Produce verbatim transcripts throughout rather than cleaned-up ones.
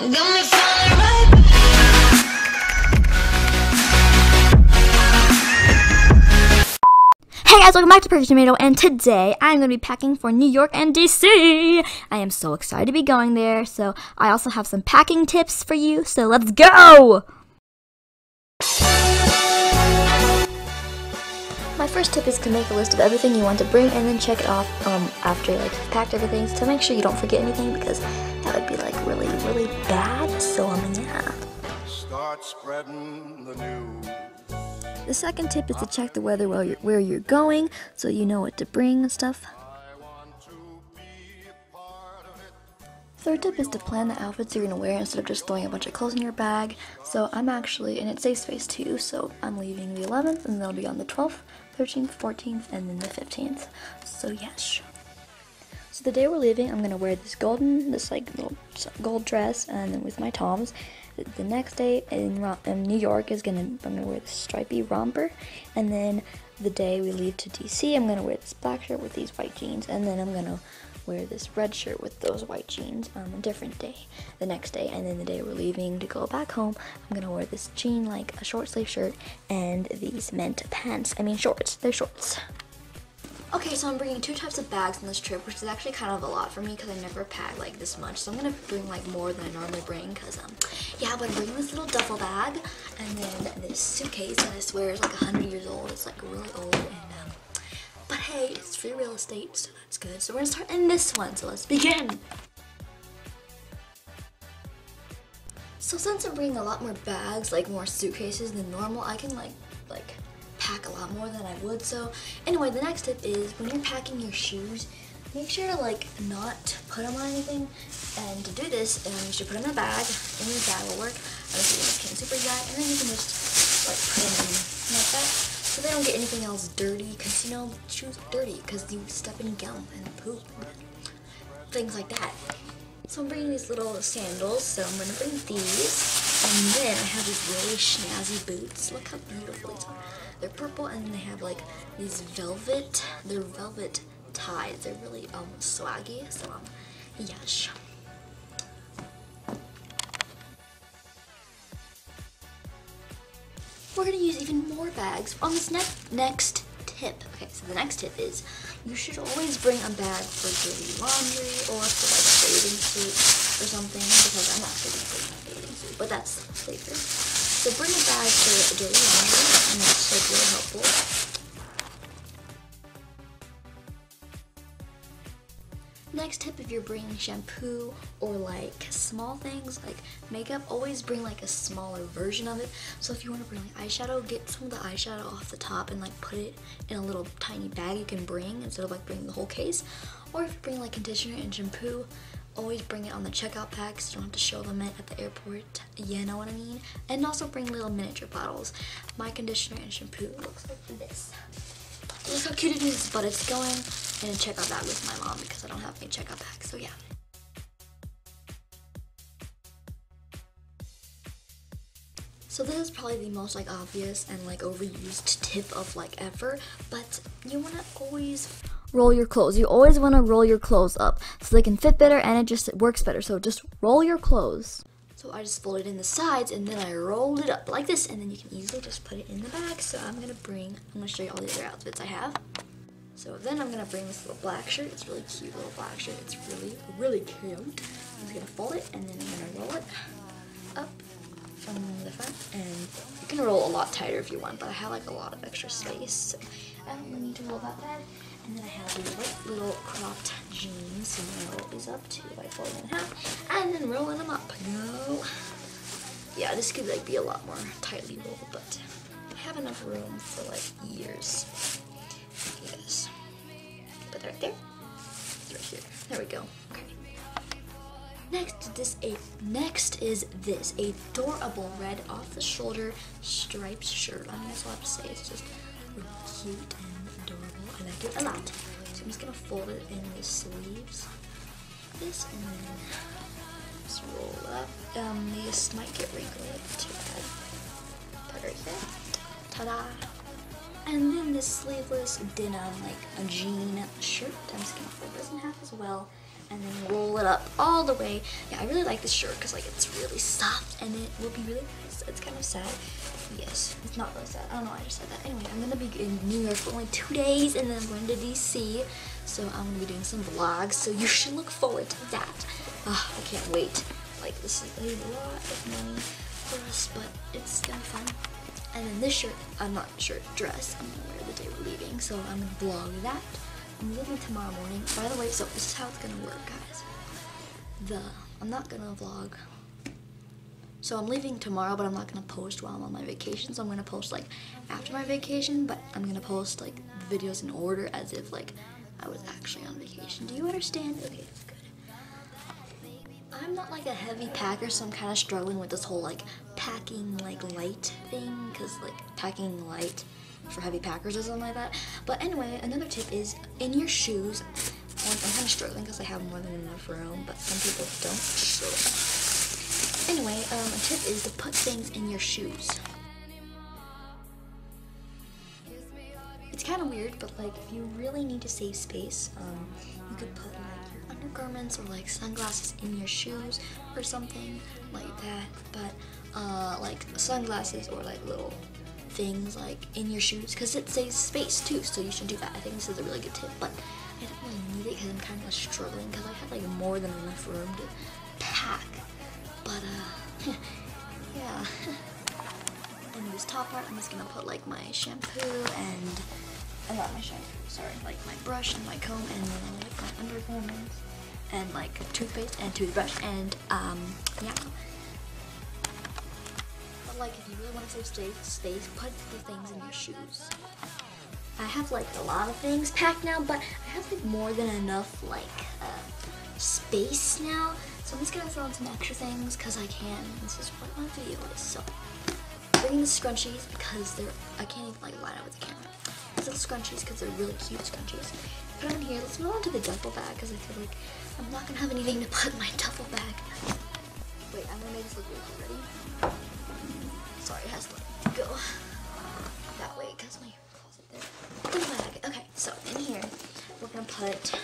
Hey guys, welcome back to Perfect Tomato, and today I'm going to be packing for New York and D C. I am so excited to be going there, so I also have some packing tips for you, so let's go! My first tip is to make a list of everything you want to bring and then check it off um, after like you've packed everything, to make sure you don't forget anything, because that would be like really, really bad, so um, yeah. Start spreading the news. The second tip is to check the weather while you're, where you're going, so you know what to bring and stuff. Third tip is to plan the outfits you're going to wear instead of just throwing a bunch of clothes in your bag. So I'm actually, and it's safe space too, so I'm leaving the eleventh and they'll be on the twelfth, thirteenth, fourteenth, and then the fifteenth. So yes. So the day we're leaving, I'm going to wear this golden, this like little gold dress, and then with my Toms. The next day in, in New York is gonna, I'm gonna wear this stripy romper, and then the day we leave to D C, I'm gonna wear this black shirt with these white jeans, and then I'm gonna wear this red shirt with those white jeans on um, a different day, the next day, and then the day we're leaving to go back home, I'm gonna wear this jean, like a short sleeve shirt, and these mint pants, I mean shorts, they're shorts. Okay, so I'm bringing two types of bags on this trip, which is actually kind of a lot for me because I never pack like this much. So I'm gonna bring like more than I normally bring because um, yeah, but I'm bringing this little duffel bag and then this suitcase that I swear is like a hundred years old. It's like really old, and um, but hey, it's free real estate, so that's good. So we're gonna start in this one. So let's begin. So since I'm bringing a lot more bags, like more suitcases than normal, I can like like. pack a lot more than I would. So anyway, the next tip is when you're packing your shoes, make sure to like not put them on anything, and to do this um, you should put them in a bag, and your bag will work, obviously you can super dry, and then you can just like put them in like that so they don't get anything else dirty, because you know shoes are dirty because you step in gum and poop and things like that. So I'm bringing these little sandals, so I'm gonna bring these. And then I have these really snazzy boots. Look how beautiful these are. They're purple, and then they have like these velvet, they're velvet ties. They're really um swaggy, so um, yes. We're gonna use even more bags on this next next tip. Okay, so the next tip is you should always bring a bag for dirty laundry or for like bathing suits or something, because I'm not going to bring my bathing suit, but that's later. So bring a bag for dirty laundry, and that's like really helpful. Next tip, if you're bringing shampoo or like small things like makeup, always bring like a smaller version of it. So if you want to bring like eyeshadow, get some of the eyeshadow off the top and like put it in a little tiny bag you can bring instead of like bringing the whole case. Or if you bring like conditioner and shampoo, always bring it on the checkout pack so you don't have to show them it at the airport, you know what I mean? And also bring little miniature bottles. My conditioner and shampoo looks like this. Look how cute it is, but it's going in a checkout bag with my mom because I don't have any checkout bag, so yeah. So this is probably the most like obvious and like overused tip of like ever, but you wanna always roll your clothes. You always want to roll your clothes up so they can fit better, and it just it works better. So just roll your clothes. So I just folded in the sides and then I rolled it up like this, and then you can easily just put it in the bag. So I'm gonna bring, I'm gonna show you all the other outfits I have. So then I'm gonna bring this little black shirt. It's really cute, little black shirt. It's really, really cute. I'm just gonna fold it and then I'm gonna roll it up from the front, and you can roll a lot tighter if you want, but I have like a lot of extra space, so I don't really need to roll that bad. And then I have these white little cropped jeans, so I'm gonna roll these up too by folding them half and then rolling them up. No, yeah, this could like be a lot more tightly rolled, but I have enough room for like years. Yes, put it right there, right here. There we go. Okay. Next, this a next is this adorable red off-the-shoulder striped shirt. I'm just allowed to say it's just really cute and adorable. I like it a lot. So I'm just gonna fold it in the sleeves like this, and then just roll up. Um, these might get wrinkled too bad. Put it right here. Ta-da! And then this sleeveless denim, like a jean shirt. I'm just gonna fold this in half as well, and then roll it up all the way. Yeah, I really like this shirt because like it's really soft and it will be really nice. It's kind of sad. Yes, it's not really sad. I don't know why I just said that. Anyway, I'm gonna be in New York for only two days and then I'm going to D C. So I'm gonna be doing some vlogs. So you should look forward to that. Oh, I can't wait. Like this is a lot of money for us, but it's gonna be fun. And then this shirt, I'm uh, not shirt, dress, I'm gonna wear the day we're leaving, so I'm gonna vlog that. I'm leaving tomorrow morning. By the way, so this is how it's gonna work, guys. The, I'm not gonna vlog. So I'm leaving tomorrow, but I'm not gonna post while I'm on my vacation, so I'm gonna post like after my vacation, but I'm gonna post like videos in order as if like I was actually on vacation. Do you understand? Okay, that's good. I'm not like a heavy packer, so I'm kind of struggling with this whole like packing like light thing, because like packing light for heavy packers or something like that. But anyway, another tip is in your shoes. I'm kind of struggling because I have more than enough room, but some people don't. So anyway, um, a tip is to put things in your shoes. It's kind of weird, but like if you really need to save space, um, you could put like your undergarments or like sunglasses in your shoes or something like that. But uh, like sunglasses or like little things like in your shoes, because it saves space too. So you should do that. I think this is a really good tip, but I don't really need it because I'm kind of struggling because I have like more than enough room to pack. But uh, yeah. In this top part, I'm just gonna put like my shampoo and. I got my shampoo, sorry, like my brush and my comb and then like my undergarments and like toothpaste and toothbrush and um, yeah. But like if you really want to save space, put the things in your shoes. I have like a lot of things packed now, but I have like more than enough like uh, space now. So I'm just gonna throw in some extra things because I can. This is what my video is, so. Bringing the scrunchies because they're, I can't even like line up with the camera. Little scrunchies because they're really cute scrunchies. Put them in here. Let's move on to the duffel bag because I feel like I'm not gonna have anything to put in my duffel bag. Wait, I'm gonna make this look weird already. Sorry, it has to let go that way because my closet there. Duffel bag. Okay, so in here we're gonna put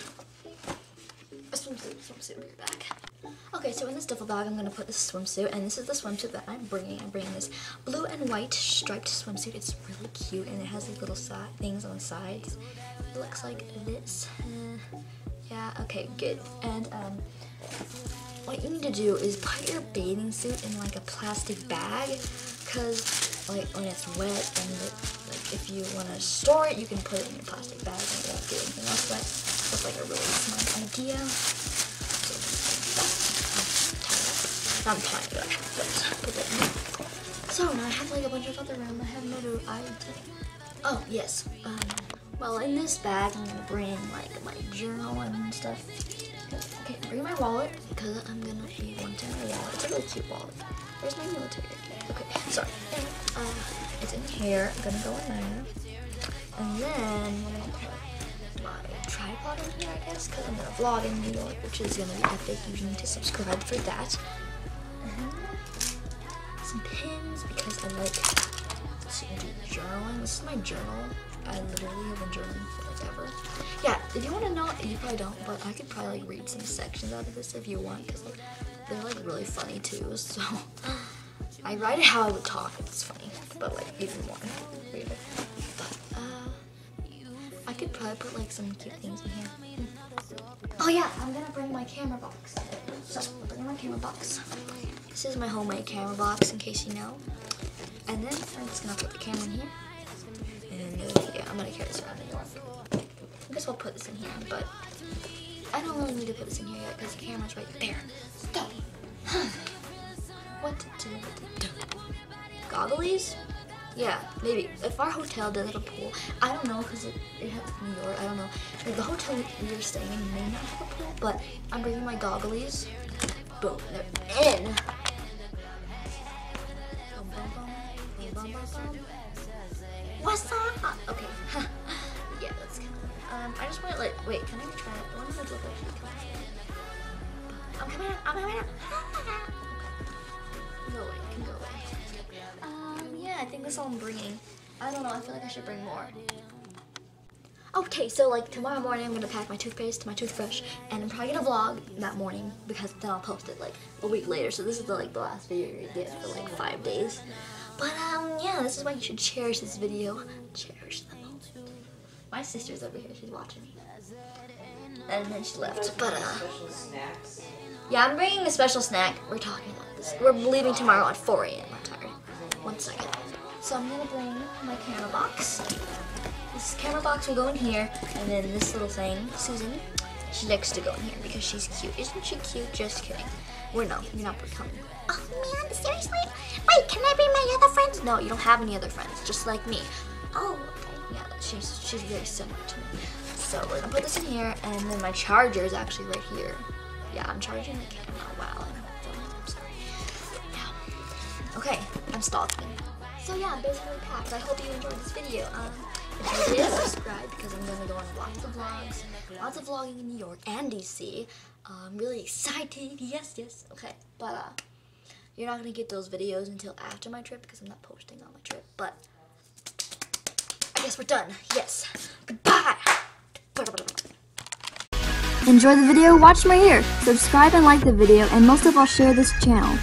a swimsuit. Swimsuit in your bag. Okay, so in this duffel bag, I'm gonna put this swimsuit, and this is the swimsuit that I'm bringing. I'm bringing this blue and white striped swimsuit. It's really cute, and it has these little side things on the sides. It looks like this. Uh, yeah. Okay. Good. And um, what you need to do is put your bathing suit in like a plastic bag, cause like when it's wet and it, like if you wanna store it, you can put it in your plastic bag and you don't do anything else. But that's like a really smart idea. I'm tired of that. So now I have like a bunch of other room. I have no idea. Oh yes. Um, well, in this bag I'm gonna bring like my journal and stuff. Okay, bring my wallet because I'm gonna be wanting my wallet. It's a really cute wallet. Where's my military? Okay, sorry. Anyway, uh, it's in here. I'm gonna go in there, and then I'm gonna put my tripod in here, I guess, because I'm gonna vlog in New York, which is gonna be epic. You need to subscribe for that. Some pins because I like journaling. This is my journal. I literally have been journaling for like ever. Yeah, if you want to know, you probably don't, but I could probably like read some sections out of this if you want, because like they're like really funny too. So I write it how I would talk. It's funny, but like even more. But uh, I could probably put like some cute things in here. Oh yeah, I'm gonna bring my camera box. So I'm bringing my camera box. This is my homemade camera box, in case you know. And then I'm just gonna put the camera in here. And then, yeah, I'm gonna carry this around New York. I guess we'll put this in here, but I don't really need to put this in here yet because the camera's right there. Stop. What to do? do? Gogglies? Yeah, maybe. If our hotel does have a pool, I don't know because it, it has New York. I don't know. Like, the hotel we are staying in may not have a pool, but I'm bringing my gogglies. Boom, they're in. What's up? Okay. Yeah, that's kind of. Um, I just want to like. Wait, can I try it? I want to look like she comes. I'm coming out. I'm coming out. Go away. Can go away. Um, yeah, I think that's all I'm bringing. I don't know. I feel like I should bring more. Okay, so like tomorrow morning I'm gonna pack my toothpaste, my toothbrush, and I'm probably gonna vlog that morning because then I'll post it like a week later. So this is the, like the last video you're gonna get for like five days. But um, yeah, this is why you should cherish this video. Cherish the moment. My sister's over here. She's watching me, and then she left. But uh, yeah, I'm bringing a special snack. We're talking about this. We're leaving tomorrow at four A M I'm tired. One second. So I'm gonna bring my camera box. This camera box will go in here, and then this little thing, Susan, she likes to go in here because she's cute. Isn't she cute? Just kidding. We're no, you're not becoming. Oh man, seriously? Wait, can I bring my other friends? No, you don't have any other friends, just like me. Oh, okay, yeah, she's, she's very similar to me. So we're gonna put this in here, and then my charger is actually right here. Yeah, I'm charging the camera. Wow, I'm not filming, I'm sorry. Yeah. Okay, I'm stalking. So yeah, I'm basically packed. I hope you enjoyed this video. Um, If you did, subscribe because I'm going to go on lots of vlogs, lots of vlogging in New York and D C. Uh, I'm really excited, yes, yes, okay, but uh, you're not going to get those videos until after my trip because I'm not posting on my trip, but I guess we're done, yes, goodbye! Enjoy the video, watch my hair, subscribe and like the video, and most of all share this channel.